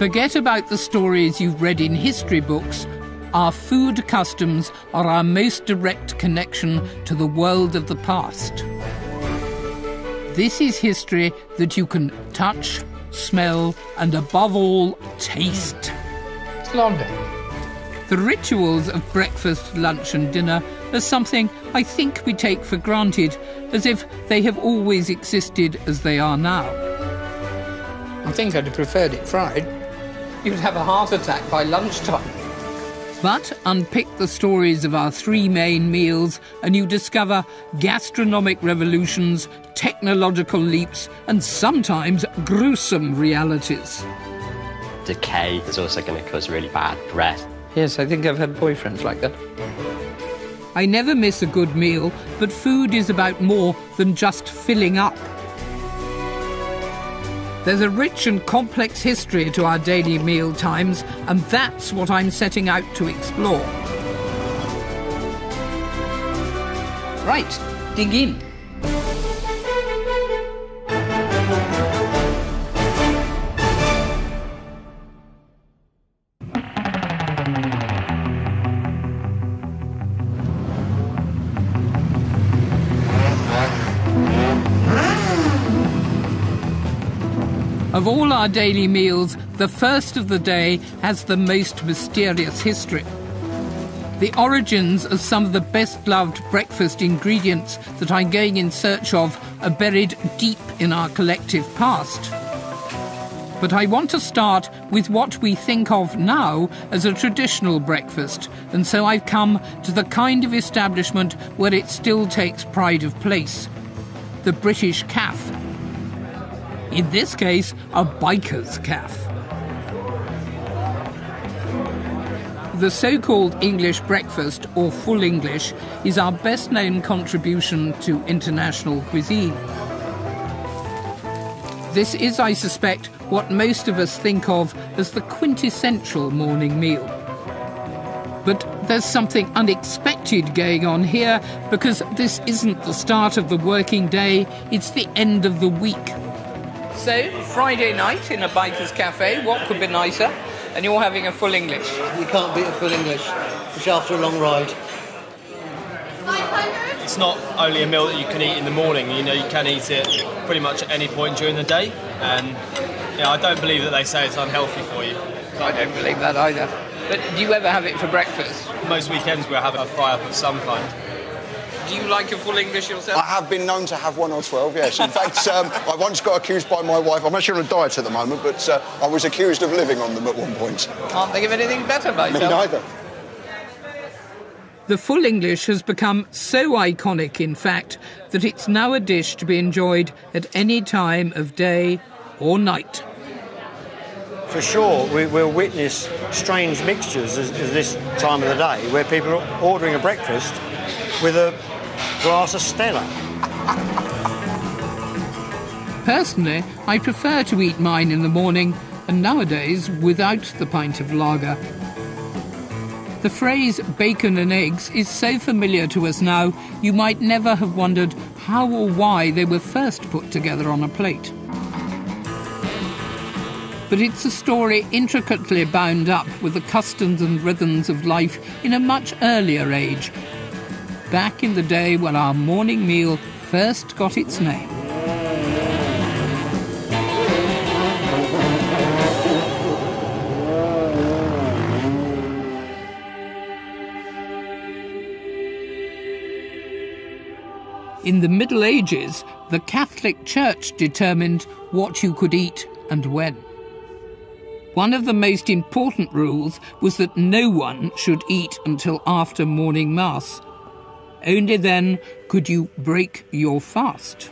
Forget about the stories you've read in history books. Our food customs are our most direct connection to the world of the past. This is history that you can touch, smell, and above all, taste. It's London. The rituals of breakfast, lunch, and dinner are something I think we take for granted, as if they have always existed as they are now. I think I'd have preferred it fried. You'd have a heart attack by lunchtime. But unpick the stories of our three main meals and you discover gastronomic revolutions, technological leaps and sometimes gruesome realities. Decay is also going to cause really bad breath. Yes, I think I've had boyfriends like that. I never miss a good meal, but food is about more than just filling up. There's a rich and complex history to our daily meal times, and that's what I'm setting out to explore. Right, dig in. Of all our daily meals, the first of the day has the most mysterious history. The origins of some of the best-loved breakfast ingredients that I'm going in search of are buried deep in our collective past. But I want to start with what we think of now as a traditional breakfast, and so I've come to the kind of establishment where it still takes pride of place, the British caff. In this case, a biker's caff. The so-called English breakfast, or full English, is our best-known contribution to international cuisine. This is, I suspect, what most of us think of as the quintessential morning meal. But there's something unexpected going on here, because this isn't the start of the working day, it's the end of the week. So, Friday night in a biker's cafe, what could be nicer? And you're having a full English. You can't beat a full English, which after a long ride. 500? It's not only a meal that you can eat in the morning, you know, you can eat it pretty much at any point during the day. And yeah, I don't believe that they say it's unhealthy for you. I don't believe that either. But do you ever have it for breakfast? Most weekends we'll have a fry-up of some kind. Do you like a full English yourself? I have been known to have one or 12, yes. In fact, I once got accused by my wife. I'm actually on a diet at the moment, but I was accused of living on them at one point. Can't think of anything better, mate. Me neither. The full English has become so iconic, in fact, that it's now a dish to be enjoyed at any time of day or night. For sure, we'll witness strange mixtures at this time of the day, where people are ordering a breakfast with a glass of Stella. Personally, I prefer to eat mine in the morning, and nowadays without the pint of lager. The phrase bacon and eggs is so familiar to us now, you might never have wondered how or why they were first put together on a plate. But it's a story intricately bound up with the customs and rhythms of life in a much earlier age, back in the day when our morning meal first got its name. In the Middle Ages, the Catholic Church determined what you could eat and when. One of the most important rules was that no one should eat until after morning mass. Only then could you break your fast.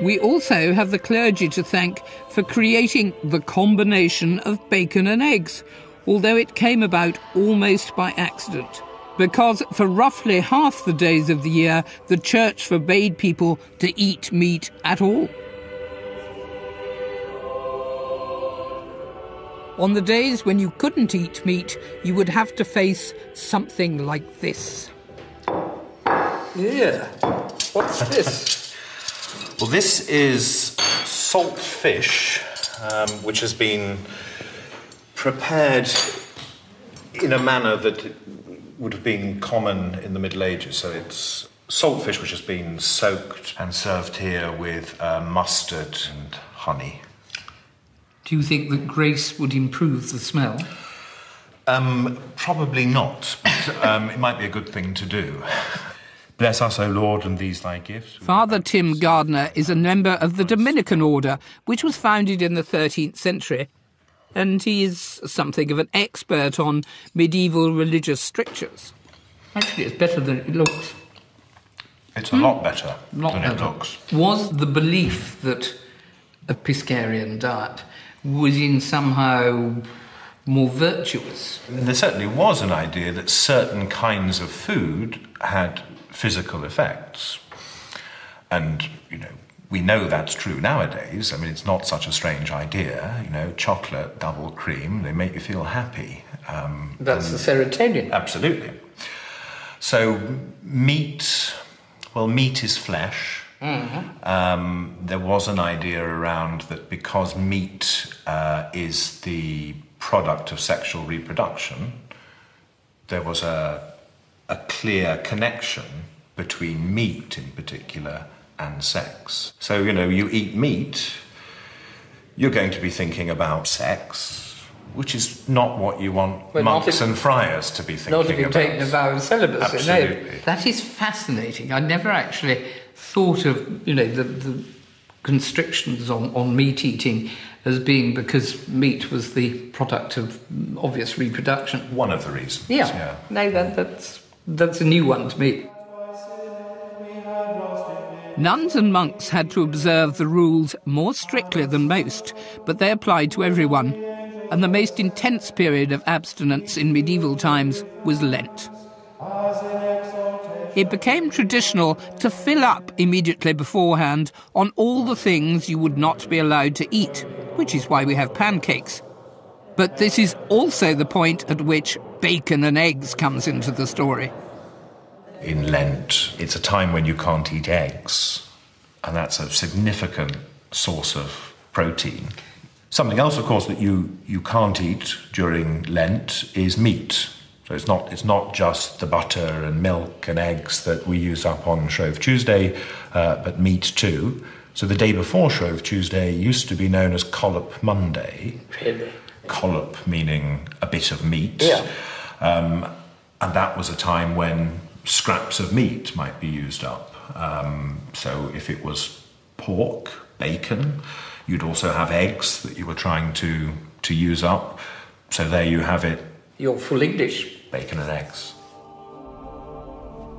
We also have the clergy to thank for creating the combination of bacon and eggs, although it came about almost by accident, because for roughly half the days of the year, the church forbade people to eat meat at all. On the days when you couldn't eat meat, you would have to face something like this. Yeah, what's this? Well, this is salt fish which has been prepared in a manner that would have been common in the Middle Ages. So it's saltfish which has been soaked and served here with mustard and honey. Do you think that grace would improve the smell? Probably not, but it might be a good thing to do. Bless us, O Lord, and these thy gifts. Father Tim Gardner is a member of the Dominican Order, which was founded in the 13th century, and he is something of an expert on medieval religious strictures. Actually, it's better than it looks. It's a lot better than it looks. Was the belief that a Piscarian diet was in somehow more virtuous? There certainly was an idea that certain kinds of food had physical effects. And, you know, we know that's true nowadays. I mean, it's not such a strange idea. You know, chocolate, double cream, they make you feel happy. That's the serotonin. Absolutely. So meat, well, meat is flesh. Mm-hmm. There was an idea around that because meat is the product of sexual reproduction, there was a clear connection between meat in particular and sex. So, you know, you eat meat, you're going to be thinking about sex, which is not what you want monks and friars to be thinking about. Not if you take the vow of celibacy. Absolutely. No, that is fascinating. I never actually thought of, you know, the constrictions on meat eating as being because meat was the product of obvious reproduction. One of the reasons. Yeah. No, that's a new one to me. Nuns and monks had to observe the rules more strictly than most, but they applied to everyone. And the most intense period of abstinence in medieval times was Lent. It became traditional to fill up immediately beforehand on all the things you would not be allowed to eat, which is why we have pancakes. But this is also the point at which bacon and eggs comes into the story. In Lent, it's a time when you can't eat eggs, and that's a significant source of protein. Something else, of course, that you can't eat during Lent is meat. So it's not just the butter and milk and eggs that we use up on Shrove Tuesday, but meat too. So the day before Shrove Tuesday used to be known as Collop Monday. Really? Collop meaning a bit of meat. Yeah. And that was a time when scraps of meat might be used up. So if it was pork, bacon, you'd also have eggs that you were trying to use up. So there you have it. Your full English. Bacon and eggs.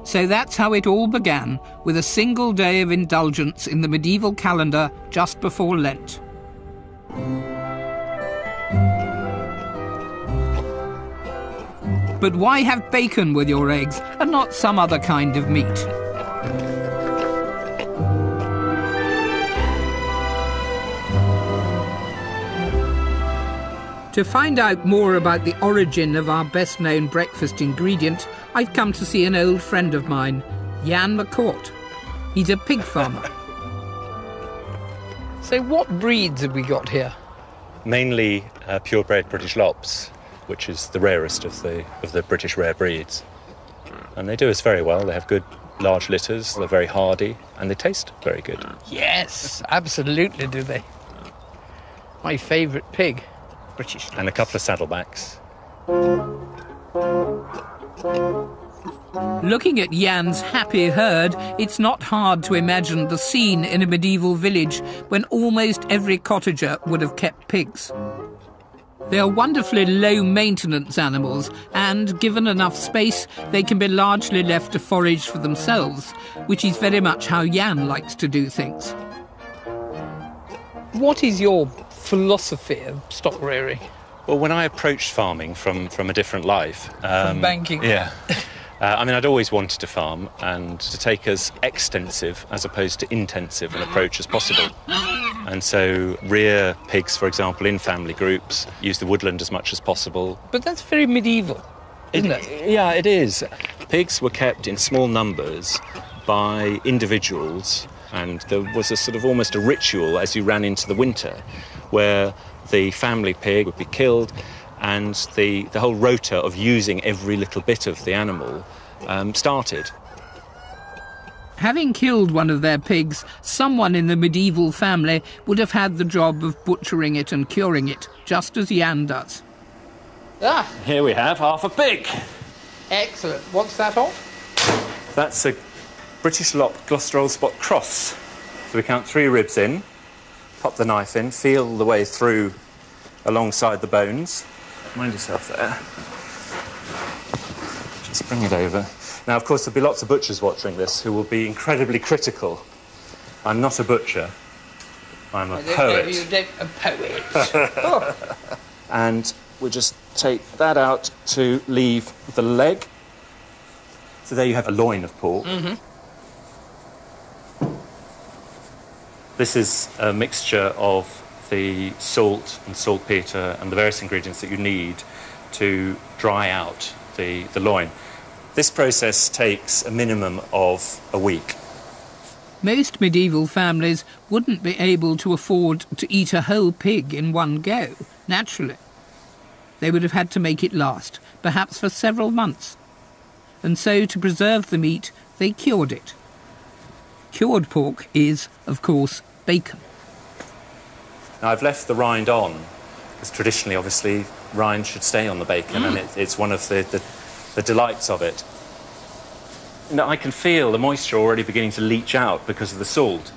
So that's how it all began, with a single day of indulgence in the medieval calendar just before Lent. But why have bacon with your eggs and not some other kind of meat? To find out more about the origin of our best-known breakfast ingredient, I've come to see an old friend of mine, Jan McCourt. He's a pig farmer. So what breeds have we got here? Mainly purebred British Lops, which is the rarest of the British rare breeds. And they do us very well. They have good large litters, they're very hardy, and they taste very good. Yes, absolutely do they. My favourite pig, British Lops. And a couple of saddlebacks. Looking at Jan's happy herd, it's not hard to imagine the scene in a medieval village when almost every cottager would have kept pigs. They are wonderfully low-maintenance animals, and, given enough space, they can be largely left to forage for themselves, which is very much how Jan likes to do things. What is your philosophy of stock rearing? Well, when I approached farming from a different life... from banking. Yeah. I mean, I'd always wanted to farm and to take as extensive as opposed to intensive an approach as possible. And so rear pigs, for example, in family groups, use the woodland as much as possible. But that's very medieval, isn't it? Yeah, it is. Pigs were kept in small numbers by individuals, and there was a sort of almost a ritual as you ran into the winter where the family pig would be killed, and the whole rota of using every little bit of the animal started. Having killed one of their pigs, someone in the medieval family would have had the job of butchering it and curing it, just as Jan does. Ah! Here we have half a pig. Excellent. What's that of? That's a British Lop Gloucester Old Spot Cross. So we count three ribs in, pop the knife in, feel the way through alongside the bones. Mind yourself there. Just bring it over. Now, of course, there'll be lots of butchers watching this who will be incredibly critical. I'm not a butcher. I'm a poet. You're a poet. Oh. And we'll just take that out to leave the leg. So there you have a loin of pork. Mm-hmm. This is a mixture of the salt and saltpetre and the various ingredients that you need to dry out the loin. This process takes a minimum of a week. Most medieval families wouldn't be able to afford to eat a whole pig in one go, naturally. They would have had to make it last, perhaps for several months. And so, to preserve the meat, they cured it. Cured pork is, of course, bacon. Now, I've left the rind on, because traditionally, obviously, rind should stay on the bacon, and it's one of the delights of it. Now, I can feel the moisture already beginning to leach out because of the salt.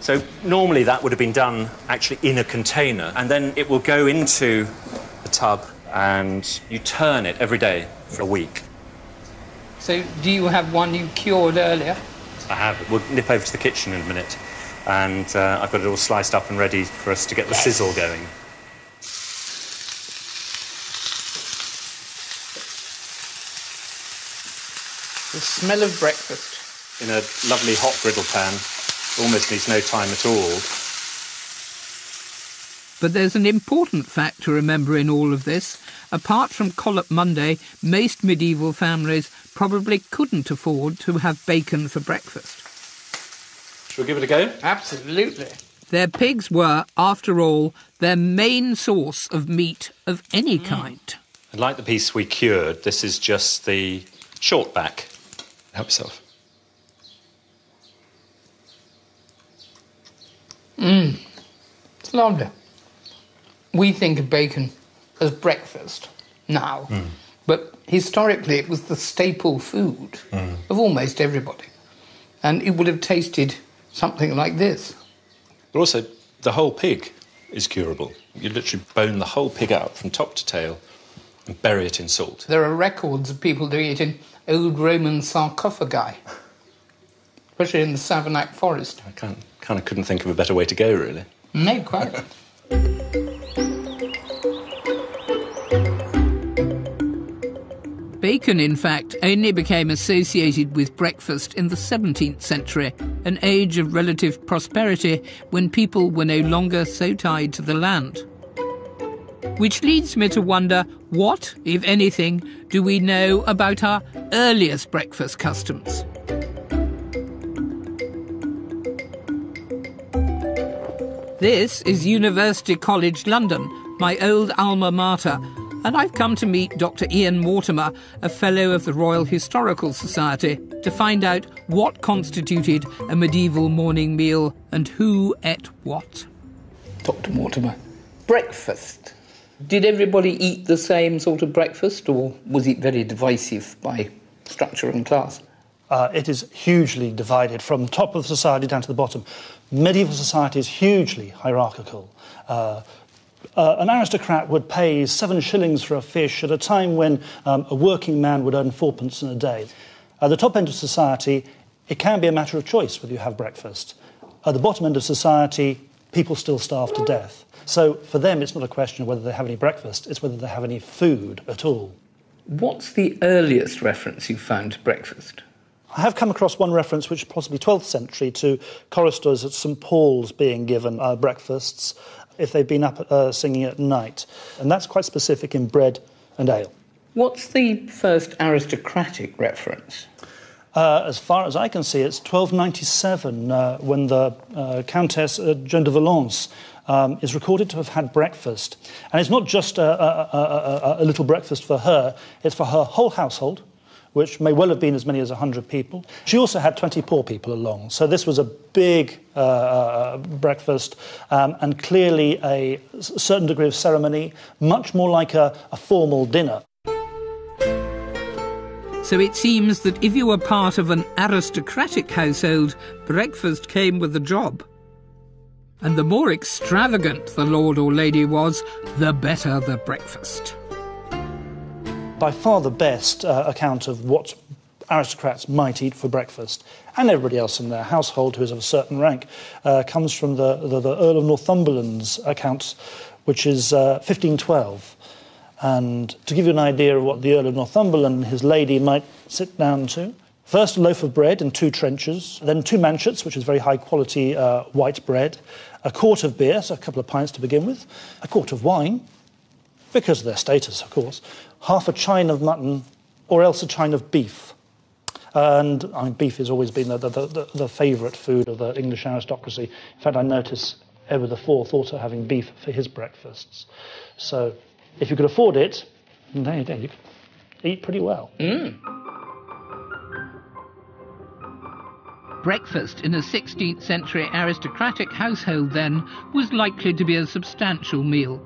So normally that would have been done actually in a container, and then it will go into a tub and you turn it every day for a week. So do you have one you cured earlier? I have. We'll nip over to the kitchen in a minute, and I've got it all sliced up and ready for us to get the sizzle going. The smell of breakfast. In a lovely hot griddle pan, almost needs no time at all. But there's an important fact to remember in all of this. Apart from Collop Monday, most medieval families probably couldn't afford to have bacon for breakfast. Shall we give it a go? Absolutely. Their pigs were, after all, their main source of meat of any kind. And like the piece we cured, this is just the short back. Help yourself. It's lovely. We think of bacon as breakfast now, but historically it was the staple food of almost everybody, and it would have tasted something like this. But also, the whole pig is curable. You literally bone the whole pig out from top to tail and bury it in salt. There are records of people doing it in old Roman sarcophagi, especially in the Savanac forest. I kind of couldn't think of a better way to go, really. No, quite. Bacon, in fact, only became associated with breakfast in the 17th century, an age of relative prosperity when people were no longer so tied to the land. Which leads me to wonder what, if anything, do we know about our earliest breakfast customs? This is University College London, my old alma mater, and I've come to meet Dr. Ian Mortimer, a fellow of the Royal Historical Society, to find out what constituted a medieval morning meal and who ate what. Dr. Mortimer, breakfast. Did everybody eat the same sort of breakfast, or was it very divisive by structure and class? It is hugely divided from top of society down to the bottom. Medieval society is hugely hierarchical. An aristocrat would pay 7 shillings for a fish at a time when a working man would earn 4p in a day. At the top end of society, it can be a matter of choice whether you have breakfast. At the bottom end of society, people still starve to death. So for them, it's not a question of whether they have any breakfast, it's whether they have any food at all. What's the earliest reference you found to breakfast? I have come across one reference, which is possibly 12th century, to choristers at St Paul's being given breakfasts if they've been up singing at night. And that's quite specific in bread and ale. What's the first aristocratic reference? As far as I can see, it's 1297, when the Countess Jeanne de Valence is recorded to have had breakfast. And it's not just a little breakfast for her, it's for her whole household, which may well have been as many as 100 people. She also had 20 poor people along, so this was a big breakfast and clearly a certain degree of ceremony, much more like a formal dinner. So it seems that if you were part of an aristocratic household, breakfast came with the job. And the more extravagant the lord or lady was, the better the breakfast. By far the best account of what aristocrats might eat for breakfast, and everybody else in their household who is of a certain rank, comes from the Earl of Northumberland's account, which is 1512. And to give you an idea of what the Earl of Northumberland and his lady might sit down to, first a loaf of bread and two trenchers, then two manchets, which is very high-quality white bread, a quart of beer, so a couple of pints to begin with, a quart of wine, because of their status, of course, half a chine of mutton or else a chine of beef. And I mean, beef has always been the favourite food of the English aristocracy. In fact, I notice Edward IV also having beef for his breakfasts. So if you could afford it, you could eat pretty well. Mm. Breakfast in a 16th century aristocratic household, then, was likely to be a substantial meal.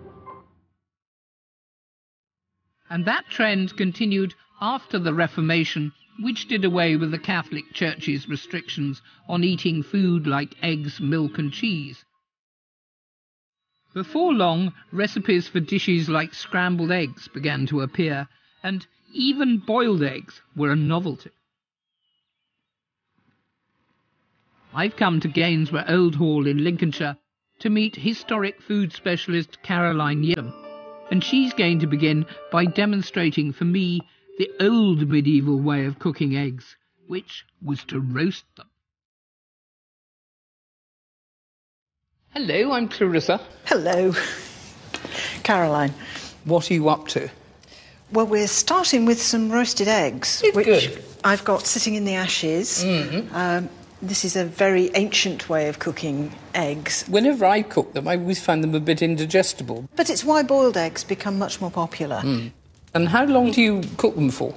And that trend continued after the Reformation, which did away with the Catholic Church's restrictions on eating food like eggs, milk and cheese. Before long, recipes for dishes like scrambled eggs began to appear, and even boiled eggs were a novelty. I've come to Gainsborough Old Hall in Lincolnshire to meet historic food specialist Caroline Yeadon. And she's going to begin by demonstrating for me the old medieval way of cooking eggs, which was to roast them. Hello, I'm Clarissa. Hello, Caroline. What are you up to? Well, we're starting with some roasted eggs, which I've got sitting in the ashes. Mm-hmm. This is a very ancient way of cooking eggs. Whenever I cook them, I always find them a bit indigestible. But it's why boiled eggs become much more popular. Mm. And how long do you cook them for?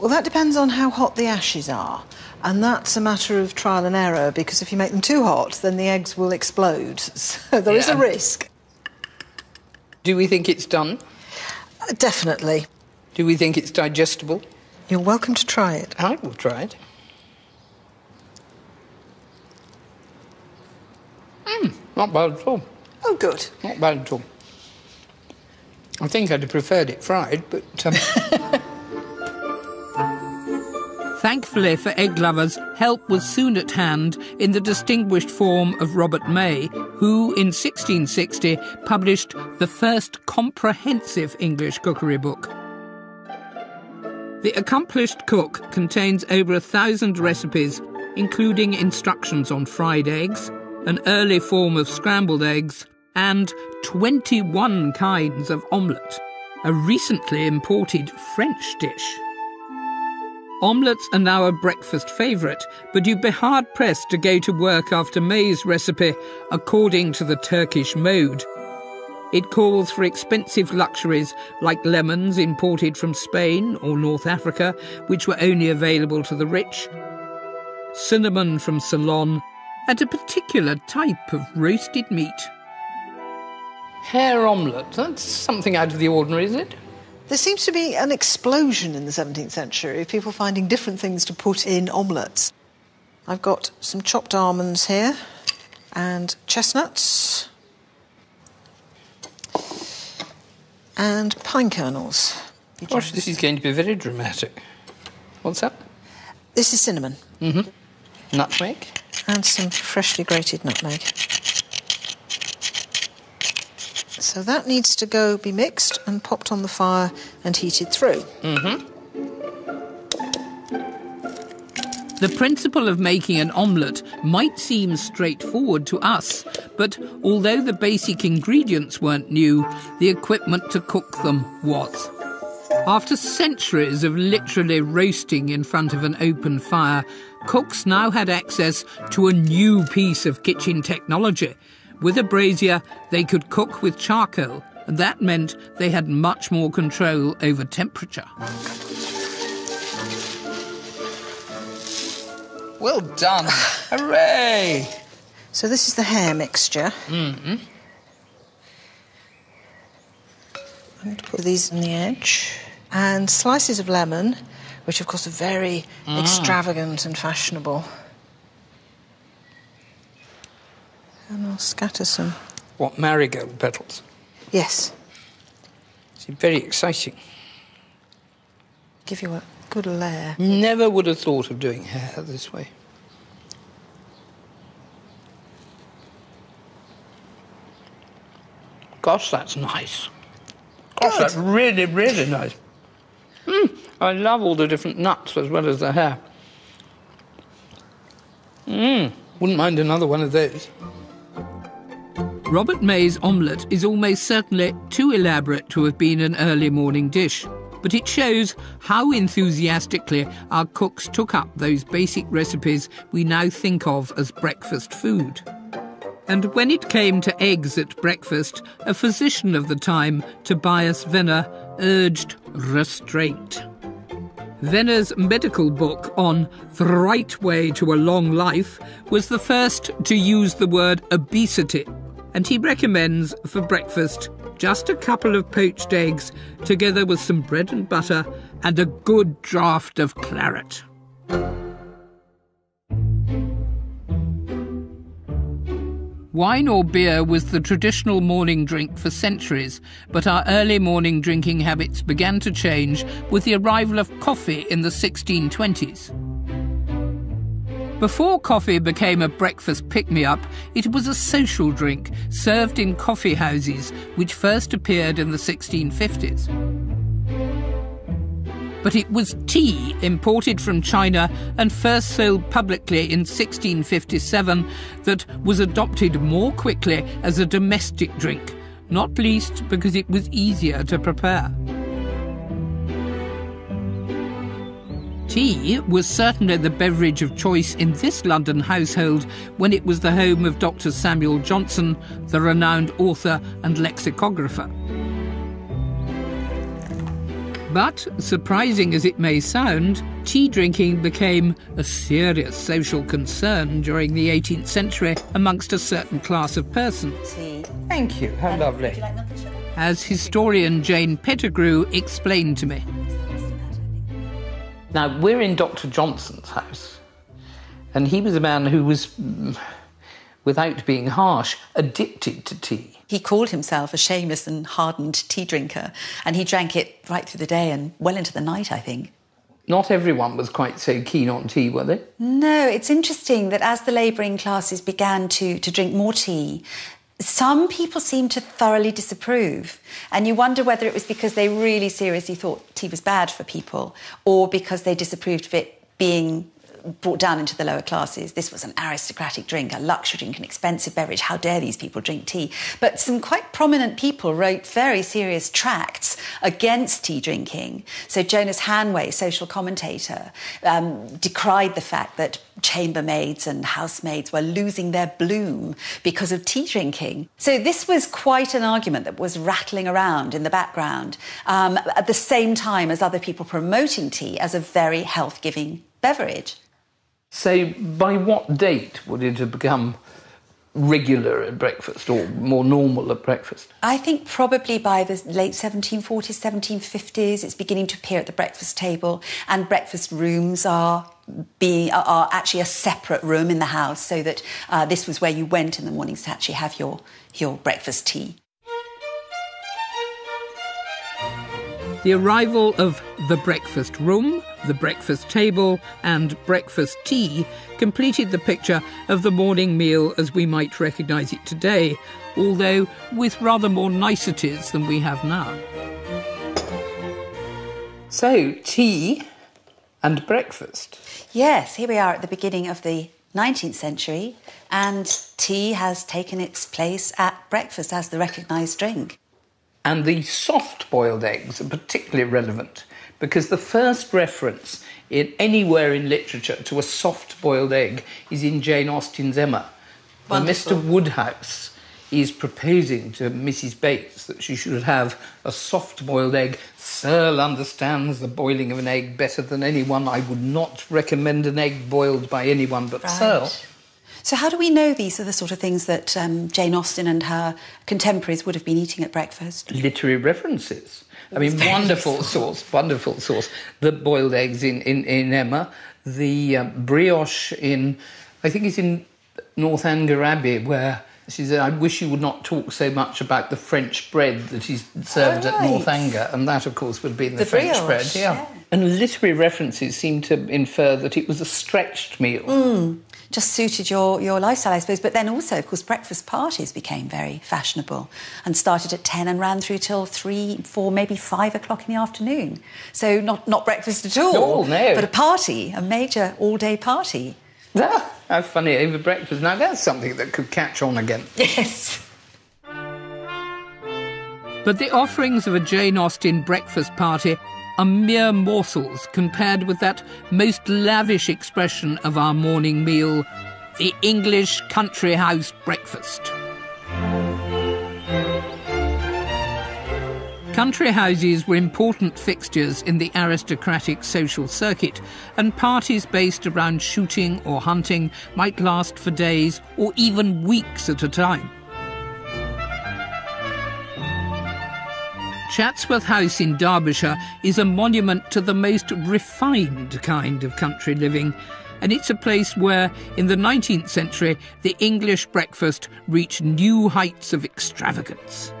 Well, that depends on how hot the ashes are. And that's a matter of trial and error, because if you make them too hot, then the eggs will explode. So there is a risk. Do we think it's done? Definitely. Do we think it's digestible? You're welcome to try it. I will try it. Not bad at all. Oh, good. Not bad at all. I think I'd have preferred it fried, but... Thankfully for egg lovers, help was soon at hand in the distinguished form of Robert May, who, in 1660, published the first comprehensive English cookery book. The accomplished cook contains over 1,000 recipes, including instructions on fried eggs, an early form of scrambled eggs, and 21 kinds of omelette, a recently imported French dish. Omelettes are now a breakfast favourite, but you'd be hard-pressed to go to work after May's recipe, according to the Turkish mode. It calls for expensive luxuries like lemons imported from Spain or North Africa, which were only available to the rich, cinnamon from Ceylon, and a particular type of roasted meat. Hare omelette, that's something out of the ordinary, is it? There seems to be an explosion in the 17th century of people finding different things to put in omelettes. I've got some chopped almonds here and chestnuts and pine kernels. Gosh, this is going to be very dramatic. What's that? This is cinnamon. Mm-hmm. Nutmeg. And some freshly grated nutmeg. So that needs to go be mixed and popped on the fire and heated through. Mm-hmm. The principle of making an omelette might seem straightforward to us, but although the basic ingredients weren't new, the equipment to cook them was. After centuries of literally roasting in front of an open fire, cooks now had access to a new piece of kitchen technology, With a brazier, they could cook with charcoal, and that meant they had much more control over temperature. Well done. Hooray! So this is the hair mixture. Mm-hmm. I'm going to put these on the edge. And slices of lemon, which, of course, are very extravagant and fashionable. And I'll scatter some... What, marigold petals? Yes. It's very exciting. Give you a good layer. Never would have thought of doing hair this way. Gosh, that's nice. Gosh, that's really, really nice. I love all the different nuts as well as the hair. Wouldn't mind another one of those. Robert May's omelette is almost certainly too elaborate to have been an early morning dish, but it shows how enthusiastically our cooks took up those basic recipes we now think of as breakfast food. And when it came to eggs at breakfast, a physician of the time, Tobias Venner, urged restraint. Venner's medical book on The Right Way to a Long Life was the first to use the word obesity, and he recommends for breakfast just a couple of poached eggs together with some bread and butter and a good draught of claret. Wine or beer was the traditional morning drink for centuries, but our early morning drinking habits began to change with the arrival of coffee in the 1620s. Before coffee became a breakfast pick-me-up, it was a social drink served in coffee houses, which first appeared in the 1650s. But it was tea imported from China and first sold publicly in 1657 that was adopted more quickly as a domestic drink, not least because it was easier to prepare. Tea was certainly the beverage of choice in this London household when it was the home of Dr. Samuel Johnson, the renowned author and lexicographer. But, surprising as it may sound, tea drinking became a serious social concern during the 18th century amongst a certain class of persons. Tea. Thank you. How lovely. Would you like nothing, sugar? As historian Jane Pettigrew explained to me. Now, we're in Dr. Johnson's house, and he was a man who was, without being harsh, addicted to tea. He called himself a shameless and hardened tea drinker, and he drank it right through the day and well into the night, I think. Not everyone was quite so keen on tea, were they? No, it's interesting that as the labouring classes began to drink more tea, some people seemed to thoroughly disapprove, and you wonder whether it was because they really seriously thought tea was bad for people or because they disapproved of it being brought down into the lower classes. This was an aristocratic drink, a luxury drink, an expensive beverage. How dare these people drink tea? But some quite prominent people wrote very serious tracts against tea drinking. So Jonas Hanway, social commentator, decried the fact that chambermaids and housemaids were losing their bloom because of tea drinking. So this was quite an argument that was rattling around in the background at the same time as other people promoting tea as a very health-giving beverage. So by what date would it have become regular at breakfast or more normal at breakfast? I think probably by the late 1740s, 1750s, it's beginning to appear at the breakfast table, and breakfast rooms are actually a separate room in the house, so that this was where you went in the mornings to actually have your breakfast tea. The arrival of the breakfast room, the breakfast table and breakfast tea completed the picture of the morning meal as we might recognise it today, although with rather more niceties than we have now. So, tea and breakfast. Yes, here we are at the beginning of the 19th century, and tea has taken its place at breakfast as the recognised drink. And the soft-boiled eggs are particularly relevant, because the first reference anywhere in literature to a soft-boiled egg is in Jane Austen's Emma. Wonderful. By Mr. Woodhouse, is proposing to Mrs. Bates that she should have a soft-boiled egg. Searle understands the boiling of an egg better than anyone. I would not recommend an egg boiled by anyone but Searle. So how do we know these are the sort of things that Jane Austen and her contemporaries would have been eating at breakfast? Literary references. I mean, wonderful source. The boiled eggs in Emma, the brioche in, I think it's in Northanger Abbey, where she said, I wish you would not talk so much about the French bread that is served at Northanger. And that, of course, would have been the French brioche, bread. Yeah. And literary references seem to infer that it was a stretched meal. Mm. Just suited your lifestyle, I suppose. But then also, of course, breakfast parties became very fashionable and started at 10 and ran through till 3, 4, maybe 5 o'clock in the afternoon. So not breakfast at all. No. But a party, a major all-day party. Ah, how funny, over breakfast. Now, that's something that could catch on again. Yes. But the offerings of a Jane Austen breakfast party are mere morsels compared with that most lavish expression of our morning meal, the English country house breakfast. Country houses were important fixtures in the aristocratic social circuit, and parties based around shooting or hunting might last for days or even weeks at a time. Chatsworth House in Derbyshire is a monument to the most refined kind of country living, and it's a place where, in the 19th century, the English breakfast reached new heights of extravagance.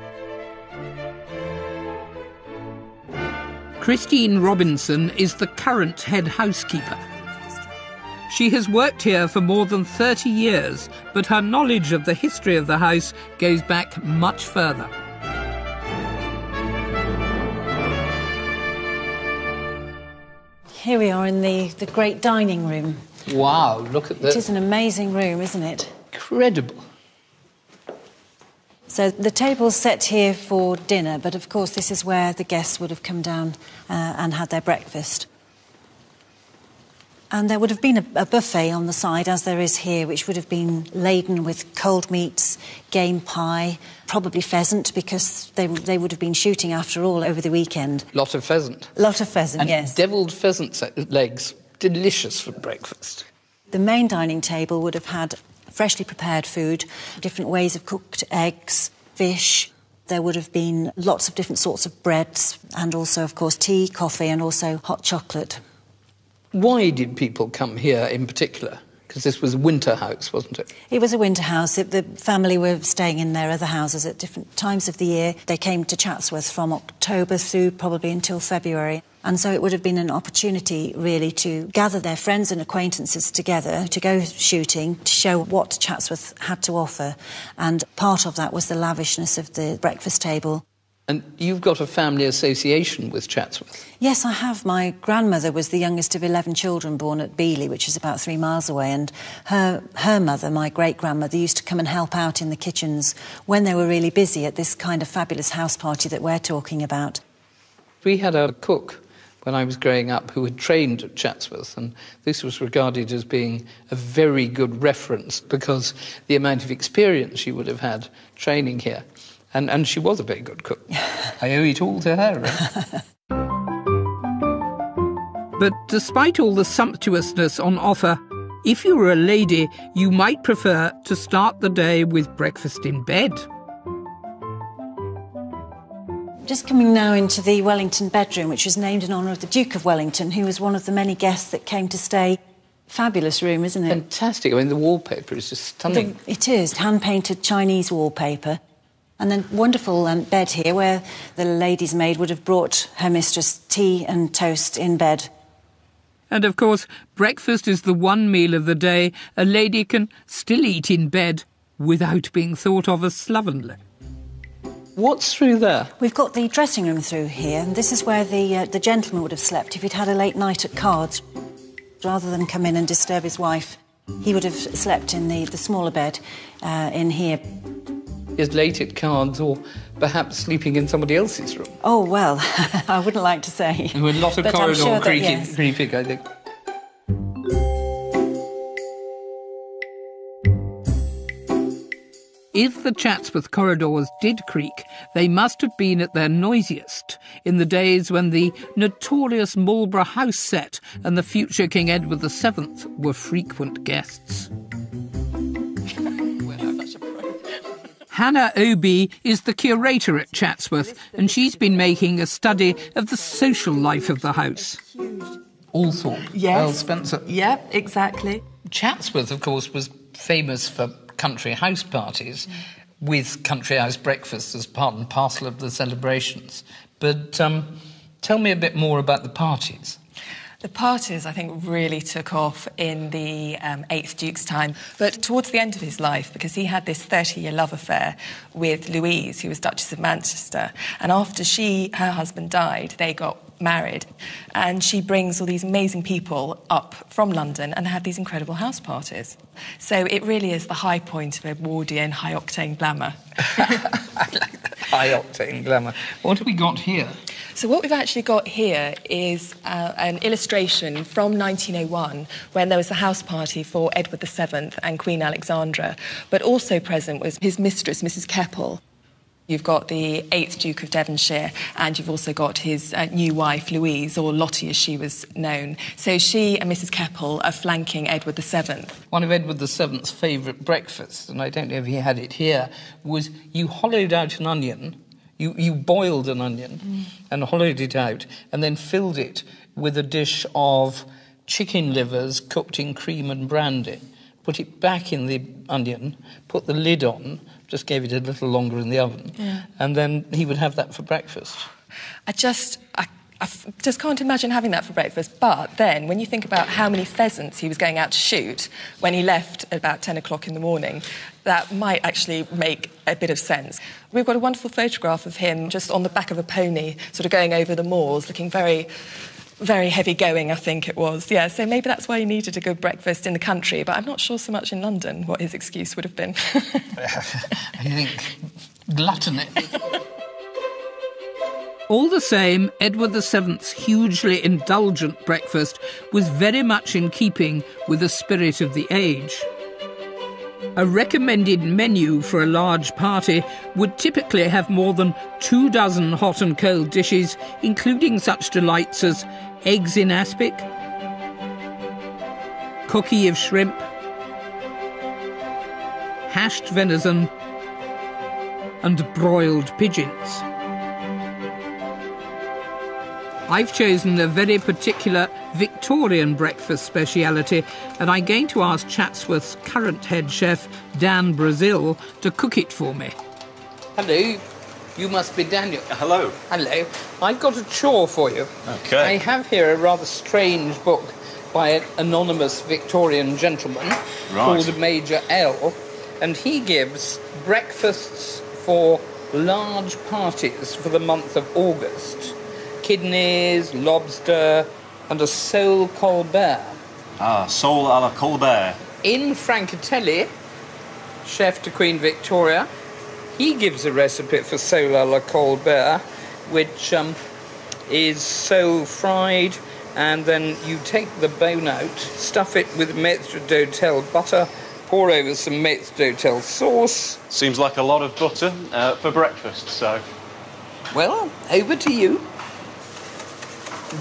Christine Robinson is the current head housekeeper. She has worked here for more than 30 years, but her knowledge of the history of the house goes back much further. Here we are in the great dining room. Wow, look at this. It is an amazing room, isn't it? Incredible. So the table's set here for dinner, but of course this is where the guests would have come down and had their breakfast. And there would have been a buffet on the side, as there is here, which would have been laden with cold meats, game pie, probably pheasant, because they would have been shooting, after all, over the weekend. Lot of pheasant. Lot of pheasant, and yes. Devilled pheasant legs, delicious for breakfast. The main dining table would have had freshly prepared food, different ways of cooked eggs, fish. There would have been lots of different sorts of breads, and also, of course, tea, coffee, and also hot chocolate. Why did people come here in particular? Because this was a winter house, wasn't it? It was a winter house. The family were staying in their other houses at different times of the year. They came to Chatsworth from October through probably until February. And so it would have been an opportunity, really, to gather their friends and acquaintances together, to go shooting, to show what Chatsworth had to offer. And part of that was the lavishness of the breakfast table. And you've got a family association with Chatsworth. Yes, I have. My grandmother was the youngest of 11 children born at Beeley, which is about 3 miles away, and her mother, my great-grandmother, used to come and help out in the kitchens when they were really busy at this kind of fabulous house party that we're talking about. We had a cook when I was growing up who had trained at Chatsworth, and this was regarded as being a very good reference because the amount of experience she would have had training here. And she was a very good cook. I owe it all to her. But despite all the sumptuousness on offer, if you were a lady, you might prefer to start the day with breakfast in bed. Just coming now into the Wellington bedroom, which was named in honour of the Duke of Wellington, who was one of the many guests that came to stay. Fabulous room, isn't it? Fantastic. I mean, the wallpaper is just stunning. It is. Hand-painted Chinese wallpaper. And then wonderful bed here, where the lady's maid would have brought her mistress tea and toast in bed. And, of course, breakfast is the one meal of the day a lady can still eat in bed without being thought of as slovenly. What's through there? We've got the dressing room through here, and this is where the gentleman would have slept if he'd had a late night at cards. Rather than come in and disturb his wife, he would have slept in the smaller bed in here. Is late at cards or perhaps sleeping in somebody else's room. Oh, well, I wouldn't like to say. There were a lot of corridor sure creeping, I think. If the Chatsworth corridors did creak, they must have been at their noisiest in the days when the notorious Marlborough House set and the future King Edward VII were frequent guests. Hannah Obi is the curator at Chatsworth, and she's been making a study of the social life of the house. Althorpe. Yes. Earl Spencer. Yeah, exactly. Chatsworth, of course, was famous for country house parties, with country house breakfasts as part and parcel of the celebrations. But tell me a bit more about the parties. The parties, I think, really took off in the 8th Duke's time, but towards the end of his life, because he had this 30-year love affair with Louise, who was Duchess of Manchester, and after her husband died, they got married, and she brings all these amazing people up from London and had these incredible house parties. So it really is the high point of Edwardian high-octane glamour. I like that, high-octane glamour. What have we got here? So what we've actually got here is an illustration from 1901, when there was a house party for Edward VII and Queen Alexandra, but also present was his mistress, Mrs. Keppel. You've got the 8th Duke of Devonshire, and you've also got his new wife, Louise, or Lottie as she was known. So she and Mrs. Keppel are flanking Edward VII. One of Edward VII's favourite breakfasts, and I don't know if he had it here, was you hollowed out an onion, you boiled an onion and hollowed it out, and then filled it with a dish of chicken livers cooked in cream and brandy, put it back in the onion, put the lid on, just gave it a little longer in the oven, and then he would have that for breakfast. I just can't imagine having that for breakfast, but then when you think about how many pheasants he was going out to shoot when he left at about 10 o'clock in the morning, that might actually make a bit of sense. We've got a wonderful photograph of him just on the back of a pony, sort of going over the moors, looking very, very heavy going, I think it was. Yeah, so maybe that's why he needed a good breakfast in the country, but I'm not sure so much in London what his excuse would have been. I think gluttony. All the same, Edward VII's hugely indulgent breakfast was very much in keeping with the spirit of the age. A recommended menu for a large party would typically have more than 24 hot and cold dishes, including such delights as eggs in aspic, cookie of shrimp, hashed venison, and broiled pigeons. I've chosen a very particular Victorian breakfast speciality, and I'm going to ask Chatsworth's current head chef, Dan Brazil, to cook it for me. Hello. You must be Daniel. Hello. Hello. I've got a chore for you. OK. I have here a rather strange book by an anonymous Victorian gentleman called Major L, and he gives breakfasts for large parties for the month of August. Kidneys, lobster, and a sole Colbert. Ah, sole à la Colbert. In Francatelli, chef to Queen Victoria, he gives a recipe for sole à la Colbert, which is sole fried, and then you take the bone out, stuff it with maître d'hôtel butter, pour over some maître d'hôtel sauce. Seems like a lot of butter for breakfast, so... Well, over to you.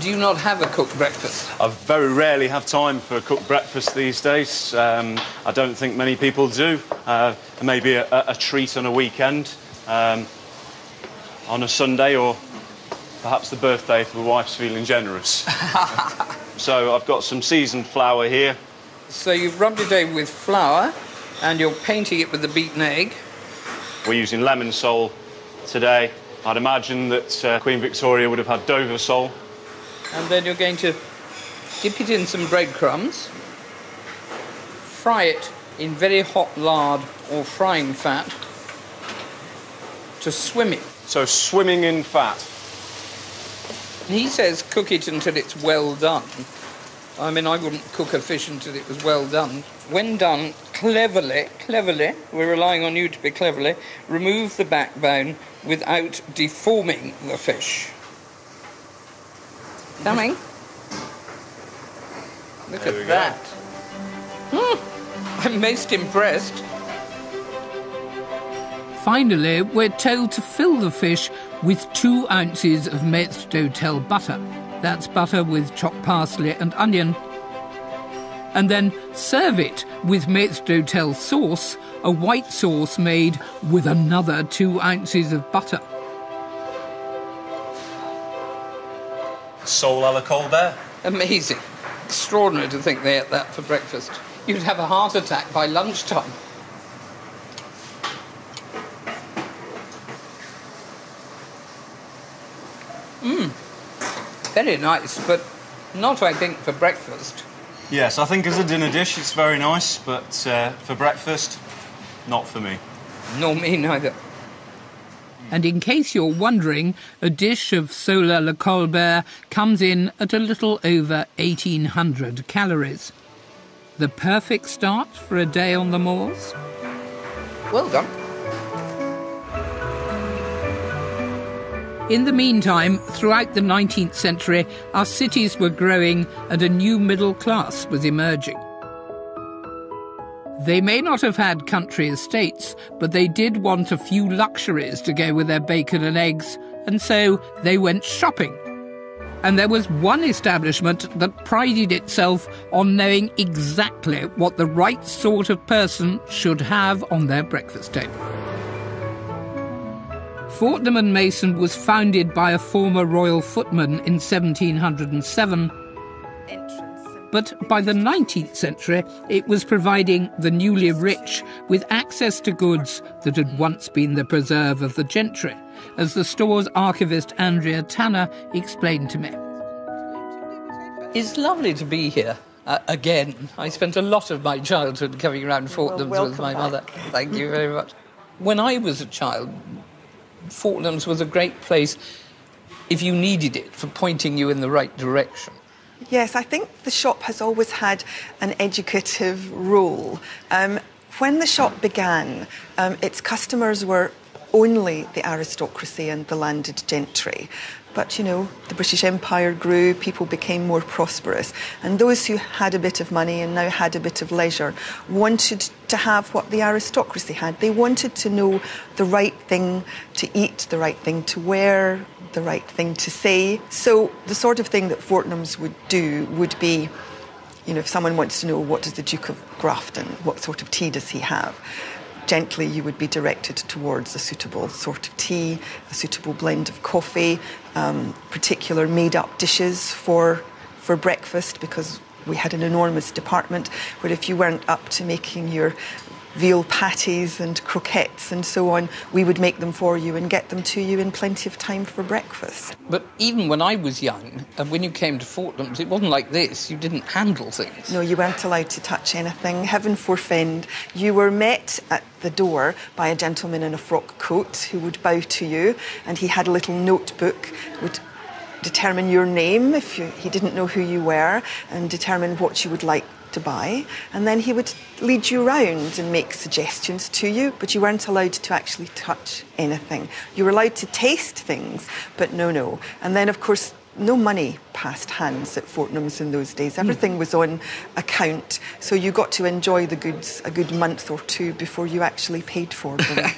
Do you not have a cooked breakfast? I very rarely have time for a cooked breakfast these days. I don't think many people do. Maybe a treat on a weekend, on a Sunday, or perhaps the birthday if my wife's feeling generous. So I've got some seasoned flour here. So you've rubbed it over with flour and you're painting it with the beaten egg. We're using lemon sole today. I'd imagine that Queen Victoria would have had Dover sole. And then you're going to dip it in some breadcrumbs, fry it in very hot lard or frying fat to swim it. So swimming in fat. He says cook it until it's well done. I mean, I wouldn't cook a fish until it was well done. When done, cleverly, we're relying on you to be cleverly, remove the backbone without deforming the fish. Coming. Look at that. I'm most impressed. Finally, we're told to fill the fish with 2 ounces of maître d'hôtel butter. That's butter with chopped parsley and onion. And then serve it with maître d'hôtel sauce, a white sauce made with another 2 ounces of butter. Sole à la Colbert. Amazing. Extraordinary to think they ate that for breakfast. You'd have a heart attack by lunchtime. Very nice, but not, I think, for breakfast. Yes, I think as a dinner dish it's very nice, but for breakfast, not for me. Nor me neither. And in case you're wondering, a dish of sole à la Colbert comes in at a little over 1,800 calories. The perfect start for a day on the moors. Well done. In the meantime, throughout the 19th century, our cities were growing and a new middle class was emerging. They may not have had country estates, but they did want a few luxuries to go with their bacon and eggs, and so they went shopping. And there was one establishment that prided itself on knowing exactly what the right sort of person should have on their breakfast table. Fortnum and Mason was founded by a former royal footman in 1707, but by the 19th century, it was providing the newly rich with access to goods that had once been the preserve of the gentry, as the store's archivist Andrea Tanner explained to me. It's lovely to be here again. I spent a lot of my childhood coming around Fortnum's with my mother. Thank you very much. When I was a child, Fortnum's was a great place, if you needed it, for pointing you in the right direction. Yes, I think the shop has always had an educative role. When the shop began, its customers were only the aristocracy and the landed gentry. But, you know, the British Empire grew, people became more prosperous. And those who had a bit of money and now had a bit of leisure wanted to have what the aristocracy had. They wanted to know the right thing to eat, the right thing to wear, the right thing to say. So the sort of thing that Fortnum's would do would be, you know, if someone wants to know what does the Duke of Grafton, what sort of tea does he have? Gently, you would be directed towards a suitable sort of tea, a suitable blend of coffee, particular made-up dishes for breakfast, because we had an enormous department where if you weren't up to making your veal patties and croquettes and so on, we would make them for you and get them to you in plenty of time for breakfast. But even when I was young, and when you came to Fortnum's, it wasn't like this. You didn't handle things. No, you weren't allowed to touch anything. Heaven forfend. You were met at the door by a gentleman in a frock coat who would bow to you, and he had a little notebook, would determine your name if he didn't know who you were, and determine what you would like to buy, and then he would lead you round and make suggestions to you, but you weren't allowed to actually touch anything. You were allowed to taste things, but no. And then, of course, no money passed hands at Fortnum's in those days. Everything was on account, so you got to enjoy the goods a good month or two before you actually paid for them.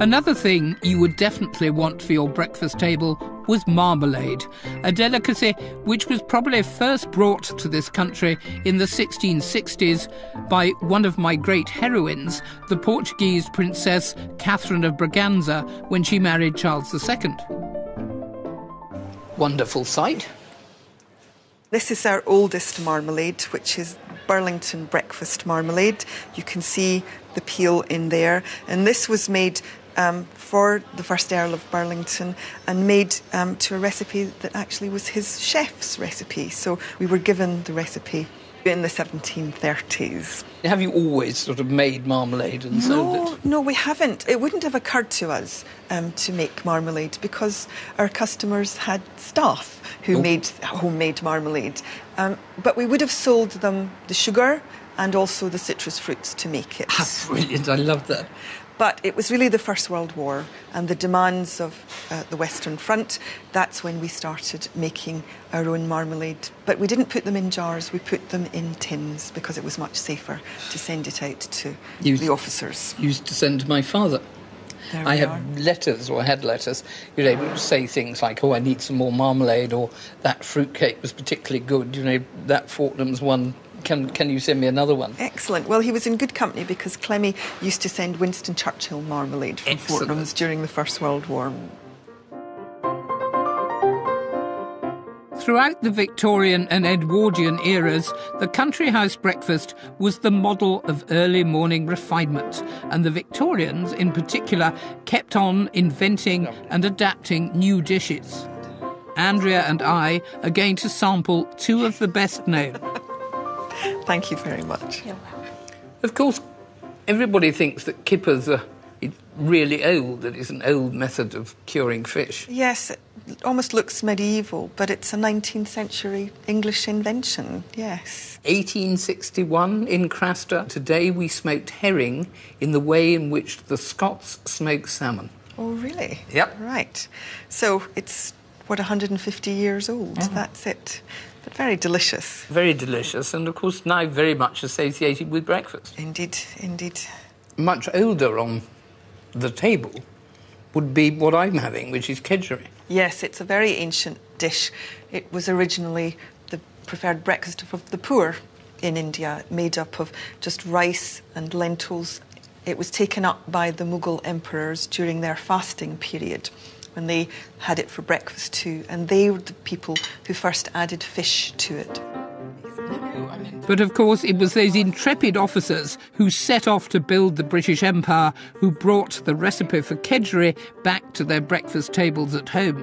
Another thing you would definitely want for your breakfast table was marmalade, a delicacy which was probably first brought to this country in the 1660s by one of my great heroines, the Portuguese Princess Catherine of Braganza, when she married Charles II. Wonderful sight. This is our oldest marmalade, which is Burlington breakfast marmalade. You can see the peel in there, and this was made for the first Earl of Burlington, and made to a recipe that actually was his chef's recipe. So we were given the recipe in the 1730s. Have you always sort of made marmalade and sold it? No, we haven't. It wouldn't have occurred to us to make marmalade, because our customers had staff who made homemade marmalade. But we would have sold them the sugar and also the citrus fruits to make it. Ah, brilliant, I love that. But it was really the First World War and the demands of the Western Front. That's when we started making our own marmalade. But we didn't put them in jars, we put them in tins because it was much safer to send it out to the officers. Used to send to my father. I had letters, you know, would say things like, oh, I need some more marmalade, or that fruitcake was particularly good, you know, that Fortnum's one. Can you send me another one? Excellent. Well, he was in good company because Clemmy used to send Winston Churchill marmalade from Fortnum's during the First World War. Throughout the Victorian and Edwardian eras, the country house breakfast was the model of early morning refinement, and the Victorians in particular kept on inventing and adapting new dishes. Andrea and I are going to sample two of the best known. Thank you very much. You're welcome. Of course, everybody thinks that kippers are really old, that it's an old method of curing fish. Yes, it almost looks medieval, but it's a 19th century English invention, yes. 1861 in Craster. Today we smoked herring in the way in which the Scots smoked salmon. Oh, really? Yep. Right. So it's, what, 150 years old? Mm. That's it. But very delicious. Very delicious, and of course now very much associated with breakfast. Indeed, indeed. Much older on the table would be what I'm having, which is kedgeree. Yes, it's a very ancient dish. It was originally the preferred breakfast of the poor in India, made up of just rice and lentils. It was taken up by the Mughal emperors during their fasting period, when they had it for breakfast too, and they were the people who first added fish to it. But of course it was those intrepid officers who set off to build the British Empire who brought the recipe for kedgeree back to their breakfast tables at home.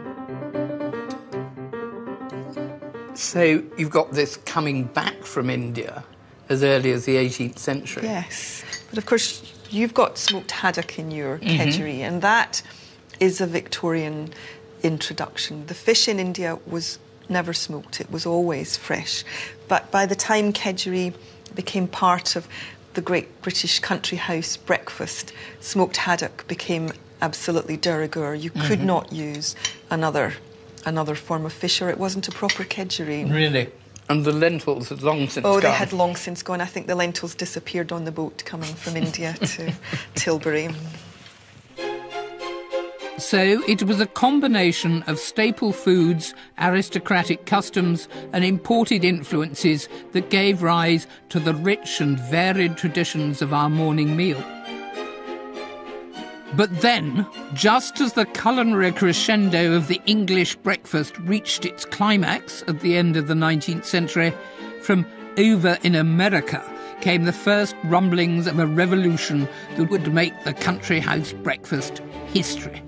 So you've got this coming back from India as early as the 18th century. Yes, but of course you've got smoked haddock in your kedgeree, and that is a Victorian introduction. The fish in India was never smoked, it was always fresh. But by the time kedgeree became part of the great British country house breakfast, smoked haddock became absolutely de rigueur. You could not use another form of fish, or it wasn't a proper kedgeree. Really? And the lentils had long since gone. Oh, they had long since gone. I think the lentils disappeared on the boat coming from India to Tilbury. So it was a combination of staple foods, aristocratic customs and imported influences that gave rise to the rich and varied traditions of our morning meal. But then, just as the culinary crescendo of the English breakfast reached its climax at the end of the 19th century, from over in America came the first rumblings of a revolution that would make the country house breakfast history.